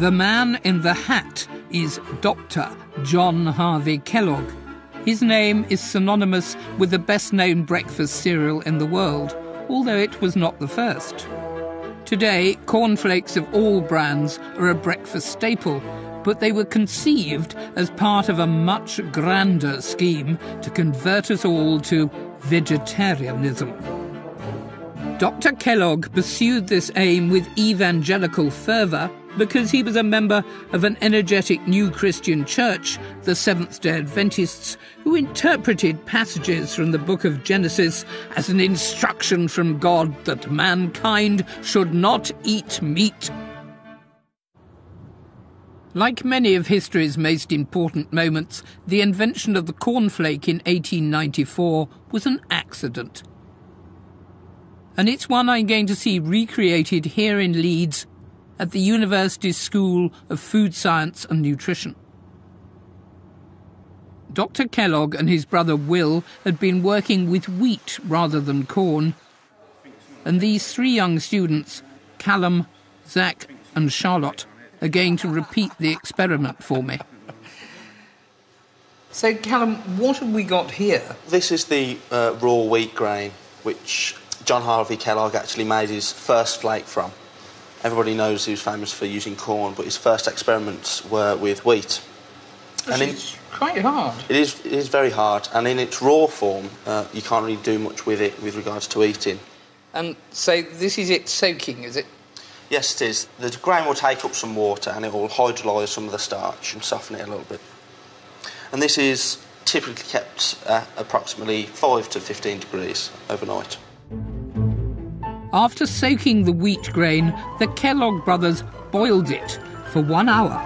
The man in the hat is Dr. John Harvey Kellogg. His name is synonymous with the best-known breakfast cereal in the world, although it was not the first. Today, cornflakes of all brands are a breakfast staple, but they were conceived as part of a much grander scheme to convert us all to vegetarianism. Dr. Kellogg pursued this aim with evangelical fervour because he was a member of an energetic new Christian church, the Seventh-day Adventists, who interpreted passages from the book of Genesis as an instruction from God that mankind should not eat meat. Like many of history's most important moments, the invention of the cornflake in 1894 was an accident. And it's one I'm going to see recreated here in Leeds at the University's School of Food Science and Nutrition. Dr. Kellogg and his brother Will had been working with wheat rather than corn, and these three young students, Callum, Zach and Charlotte, are going to repeat the experiment for me. So, Callum, what have we got here? This is the raw wheat grain, which John Harvey Kellogg actually made his first flake from. Everybody knows he was famous for using corn, but his first experiments were with wheat. Which is quite hard. It is very hard, and in its raw form, you can't really do much with it with regards to eating. And so this is it soaking, is it? Yes, it is. The grain will take up some water and it will hydrolyse some of the starch and soften it a little bit. And this is typically kept at approximately 5 to 15 degrees overnight. After soaking the wheat grain, the Kellogg brothers boiled it for 1 hour.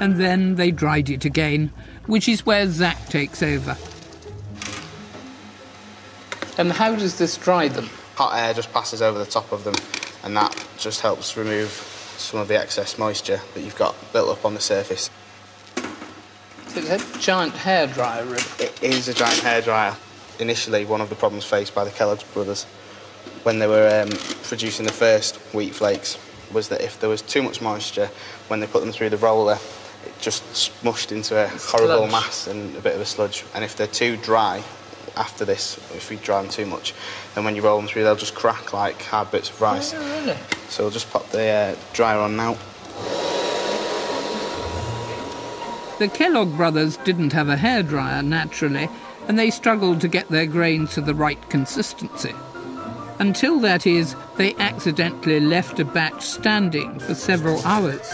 And then they dried it again, which is where Zach takes over. And how does this dry them? Hot air just passes over the top of them, and that just helps remove some of the excess moisture that you've got built up on the surface. It's a giant hairdryer, really. It is a giant hairdryer. Initially, one of the problems faced by the Kellogg brothers when they were producing the first wheat flakes was that if there was too much moisture, when they put them through the roller, it just smushed into a horrible mass and a bit of a sludge. And if they're too dry, after this, if we dry them too much, then when you roll them through, they'll just crack like hard bits of rice. Oh, really? So we'll just pop the dryer on now. The Kellogg brothers didn't have a hairdryer, naturally, and they struggled to get their grain to the right consistency. Until, that is, they accidentally left a batch standing for several hours.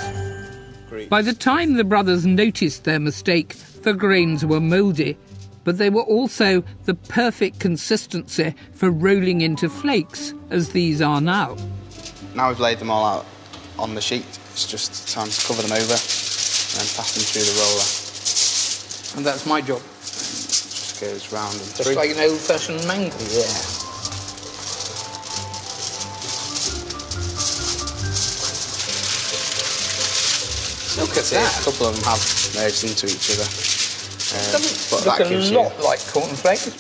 Great. By the time the brothers noticed their mistake, the grains were mouldy, but they were also the perfect consistency for rolling into flakes, as these are now. Now we've laid them all out on the sheet, it's just time to cover them over and pass them through the roller. And that's my job? It just goes round and through. Just like an old-fashioned mangle? Yeah. Look at that. A couple of them have merged into each other. Doesn't look a lot like cornflakes.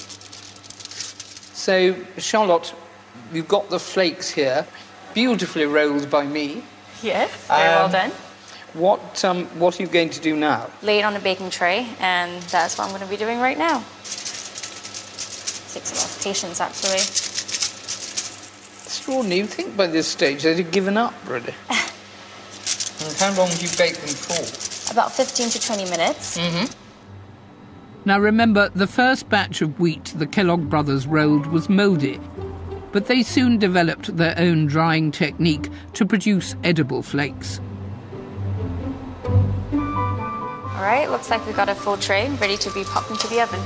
So, Charlotte, you've got the flakes here, beautifully rolled by me. Yes, very well done. What are you going to do now? Lay it on a baking tray, and that's what I'm going to be doing right now. It takes a lot of patience, actually. Extraordinary. You'd think by this stage they'd have given up, really. And how long do you bake them for? About 15 to 20 minutes. Mm-hmm. Now, remember, the first batch of wheat the Kellogg brothers rolled was mouldy, but they soon developed their own drying technique to produce edible flakes. All right, looks like we've got a full tray ready to be popped into the oven.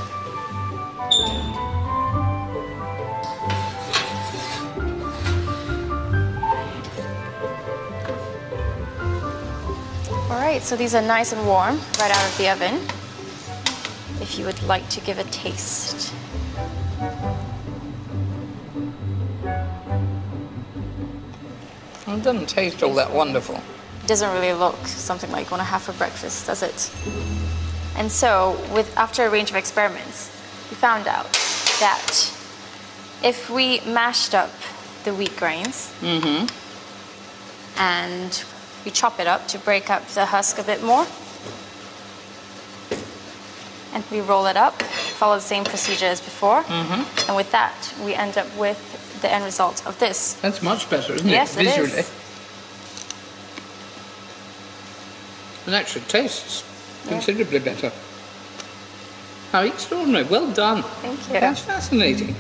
All right, so these are nice and warm right out of the oven. If you would like to give a taste. It doesn't taste all that wonderful. It doesn't really look something like you want to have for breakfast, does it? And so, after a range of experiments, we found out that if we mashed up the wheat grains, mm-hmm. and we chop it up to break up the husk a bit more, and we roll it up, follow the same procedure as before, mm-hmm. and with that, we end up with the end result of this. That's much better, isn't it? Yes, it visually. Is. And actually tastes considerably better. How extraordinary. Well done. Thank you. That's fascinating.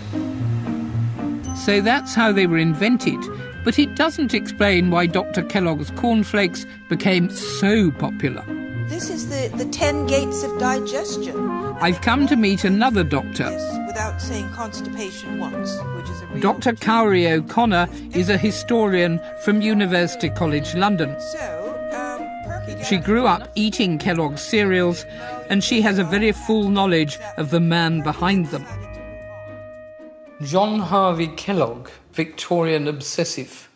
So that's how they were invented, but it doesn't explain why Dr. Kellogg's cornflakes became so popular. This is the 10 gates of digestion. I've come to meet another doctor. Without saying constipation once, which is a Dr. Cowrie O'Connor is a historian from University College London. She grew up eating Kellogg's cereals, and she has a very full knowledge of the man behind them. John Harvey Kellogg, Victorian obsessive.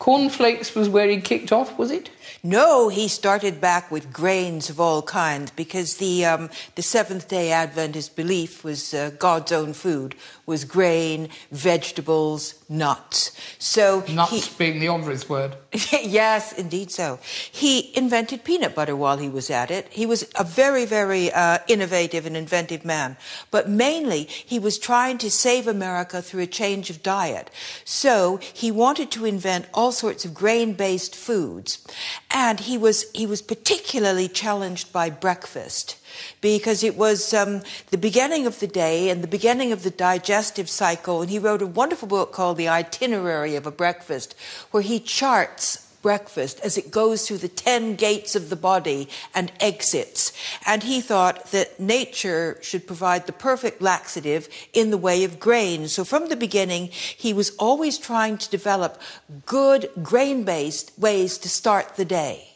Cornflakes was where he kicked off, was it? No, he started back with grains of all kinds because the Seventh-day Adventist belief was God's own food, was grain, vegetables, nuts. So nuts being the obvious word. Yes, indeed so. He invented peanut butter while he was at it. He was a very, very innovative and inventive man. But mainly, he was trying to save America through a change of diet. So he wanted to invent all sorts of grain-based foods. And he was particularly challenged by breakfast, because it was the beginning of the day and the beginning of the digestive cycle. And he wrote a wonderful book called The Itinerary of a Breakfast, where he charts breakfast as it goes through the 10 gates of the body and exits. And he thought that nature should provide the perfect laxative in the way of grain. So from the beginning, he was always trying to develop good grain-based ways to start the day.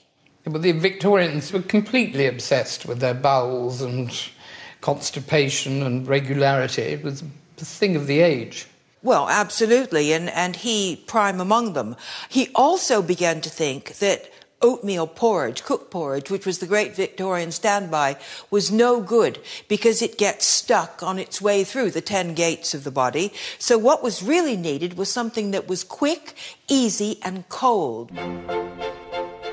But the Victorians were completely obsessed with their bowels and constipation and regularity. It was the thing of the age. Well, absolutely, and he prime among them. He also began to think that oatmeal porridge, cooked porridge, which was the great Victorian standby, was no good because it gets stuck on its way through the 10 gates of the body. So what was really needed was something that was quick, easy and cold.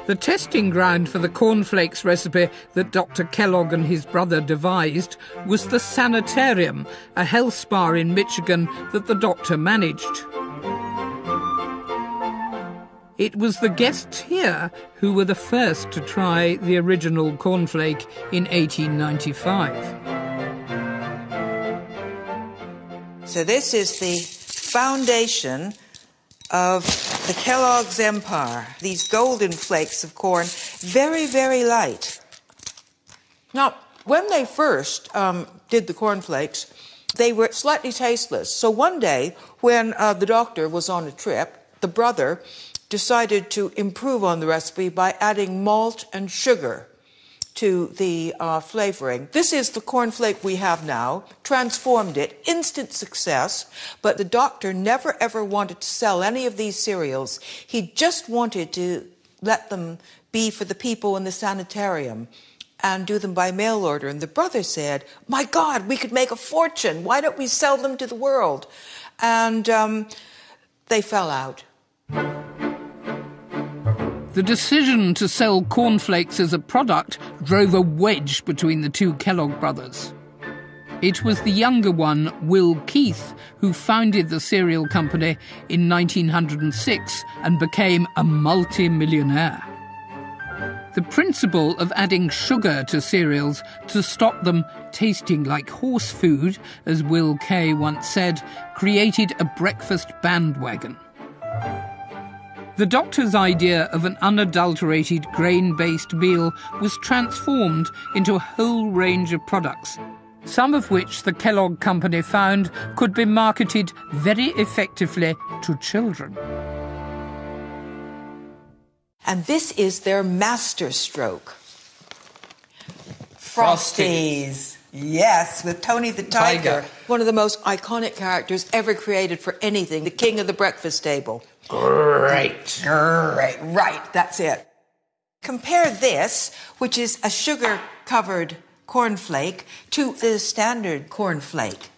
The testing ground for the cornflakes recipe that Dr. Kellogg and his brother devised was the Sanitarium, a health spa in Michigan that the doctor managed. It was the guests here who were the first to try the original cornflake in 1895. So this is the foundation of the Kellogg's empire. These golden flakes of corn, very, very light. Now, when they first did the cornflakes, they were slightly tasteless. So one day, when the doctor was on a trip, the brother decided to improve on the recipe by adding malt and sugar to the flavouring. This is the cornflake we have now, transformed it, instant success, but the doctor never ever wanted to sell any of these cereals. He just wanted to let them be for the people in the sanitarium and do them by mail order. And the brother said, my God, we could make a fortune. Why don't we sell them to the world? And they fell out. The decision to sell cornflakes as a product drove a wedge between the two Kellogg brothers. It was the younger one, Will Keith, who founded the cereal company in 1906 and became a multi-millionaire. The principle of adding sugar to cereals to stop them tasting like horse food, as Will Kay once said, created a breakfast bandwagon. The doctor's idea of an unadulterated grain-based meal was transformed into a whole range of products, some of which the Kellogg Company found could be marketed very effectively to children. And this is their masterstroke. Frosties. Yes, with Tony the Tiger, one of the most iconic characters ever created for anything, the king of the breakfast table. Great. Great. Right, that's it. Compare this, which is a sugar-covered cornflake, to the standard cornflake.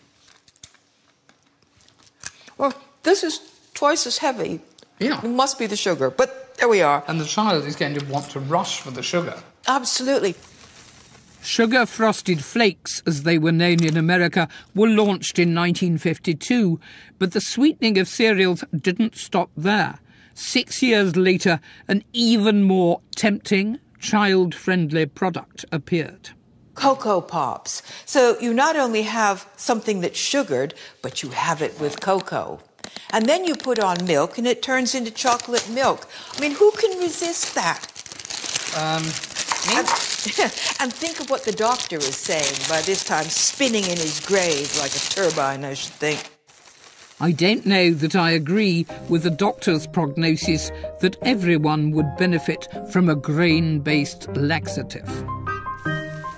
Well, this is twice as heavy. Yeah. It must be the sugar, but there we are. And the child is going to want to rush for the sugar. Absolutely. Sugar-frosted flakes, as they were known in America, were launched in 1952, but the sweetening of cereals didn't stop there. 6 years later, an even more tempting, child-friendly product appeared. Cocoa Pops. So you not only have something that's sugared, but you have it with cocoa. And then you put on milk, and it turns into chocolate milk. I mean, who can resist that? And think of what the doctor is saying by this time, spinning in his grave like a turbine, I should think. I don't know that I agree with the doctor's prognosis that everyone would benefit from a grain-based laxative.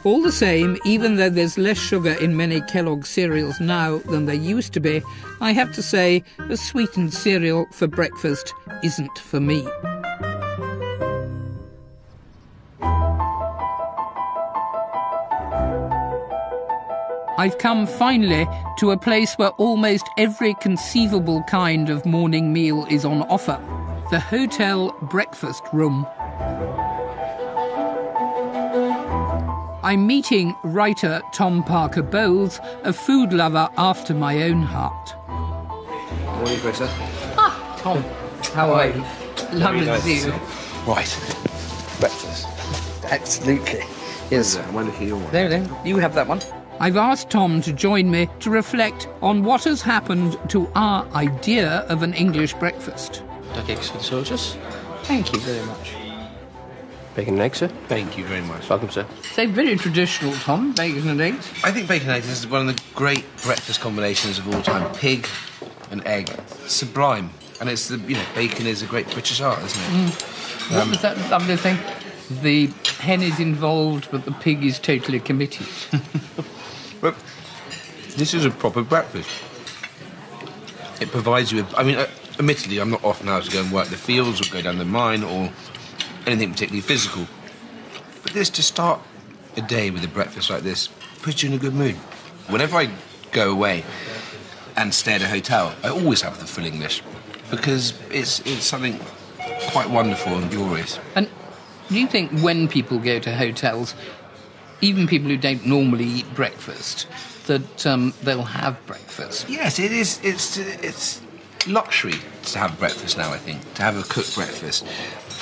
All the same, even though there's less sugar in many Kellogg cereals now than there used to be, I have to say a sweetened cereal for breakfast isn't for me. I've come finally to a place where almost every conceivable kind of morning meal is on offer, the hotel breakfast room. I'm meeting writer Tom Parker Bowles, a food lover after my own heart. Morning, Greta. Ah, Tom. How are you? Lovely to see you. Right. Breakfast. Absolutely. Yes, I wonder if you want. No, you have that one. I've asked Tom to join me to reflect on what has happened to our idea of an English breakfast. Duck eggs for the soldiers. Thank you very much. Bacon and eggs, sir. Thank you very much. Welcome, sir. So very traditional, Tom, bacon and eggs. I think bacon and eggs is one of the great breakfast combinations of all time. Pig and egg. Sublime. And it's the, you know, bacon is a great British art, isn't it? Mm. What was that lovely thing? The hen is involved, but the pig is totally committed. Well, this is a proper breakfast. It provides you with... I mean, admittedly, I'm not off now to go and work the fields or go down the mine or anything particularly physical. But this, to start a day with a breakfast like this, puts you in a good mood. Whenever I go away and stay at a hotel, I always have the full English, because it's something quite wonderful and glorious. And do you think when people go to hotels, even people who don't normally eat breakfast, that they'll have breakfast? Yes, it is. It's luxury to have breakfast now, I think, to have a cooked breakfast.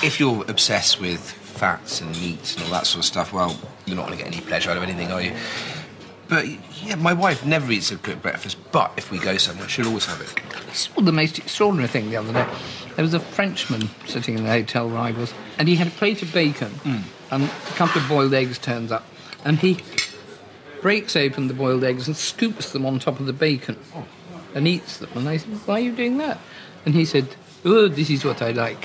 If you're obsessed with fats and meats and all that sort of stuff, well, you're not going to get any pleasure out of anything, are you? But, yeah, my wife never eats a cooked breakfast, but if we go somewhere, she'll always have it. I saw the most extraordinary thing the other day. There was a Frenchman sitting in the hotel where I was, and he had a plate of bacon, and a couple of boiled eggs turns up, and he breaks open the boiled eggs and scoops them on top of the bacon and eats them. And I said, why are you doing that? And he said, oh, this is what I like.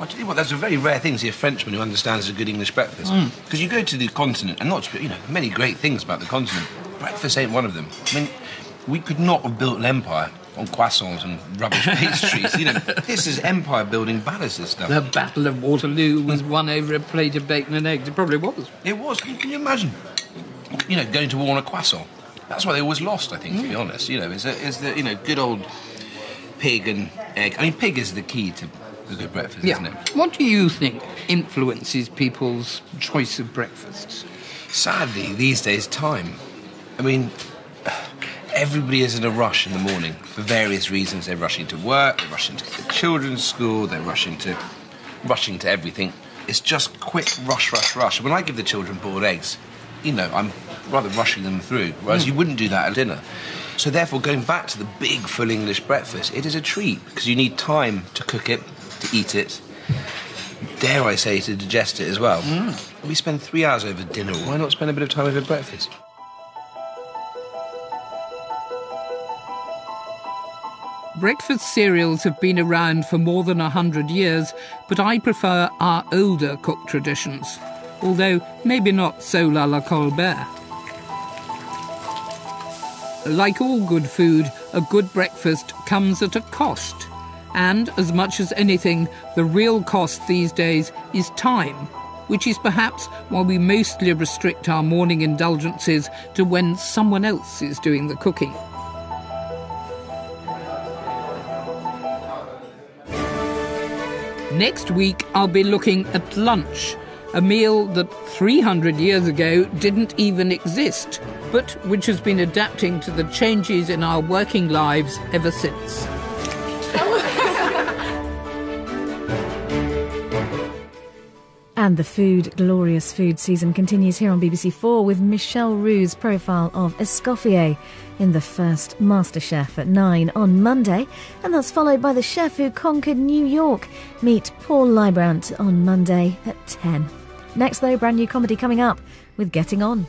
I tell you what, that's a very rare thing to see a Frenchman who understands a good English breakfast. Because you go to the continent, and not to, you know, many great things about the continent. Breakfast ain't one of them. I mean, we could not have built an empire on croissants and rubbish pastries. You know, this is empire-building battles, this stuff. The Battle of Waterloo was won over a plate of bacon and eggs. It probably was. It was. Can you imagine? You know, going to war on a croissant. That's why they always lost, I think, to be honest. You know, it's the, you know, good old pig and egg. I mean, pig is the key to a good breakfast, isn't it? What do you think influences people's choice of breakfasts? Sadly, these days, time. I mean, everybody is in a rush in the morning for various reasons. They're rushing to work, they're rushing to the children's school, they're rushing to everything. It's just quick rush, rush, rush. When I give the children boiled eggs, you know, I'm rather rushing them through, whereas you wouldn't do that at dinner. So therefore, going back to the big, full English breakfast, it is a treat, because you need time to cook it, to eat it, dare I say, to digest it as well. We spend 3 hours over dinner, why not spend a bit of time over breakfast? Breakfast cereals have been around for more than 100 years, but I prefer our older cook traditions, although maybe not Sole à la Colbert. Like all good food, a good breakfast comes at a cost. And, as much as anything, the real cost these days is time, which is perhaps why we mostly restrict our morning indulgences to when someone else is doing the cooking. Next week, I'll be looking at lunch, a meal that 300 years ago didn't even exist, but which has been adapting to the changes in our working lives ever since. And the food, glorious food season continues here on BBC4 with Michelle Roux's profile of Escoffier in the first MasterChef at 9 on Monday. And that's followed by the chef who conquered New York. Meet Paul Librant on Monday at 10. Next, though, brand new comedy coming up with Getting On.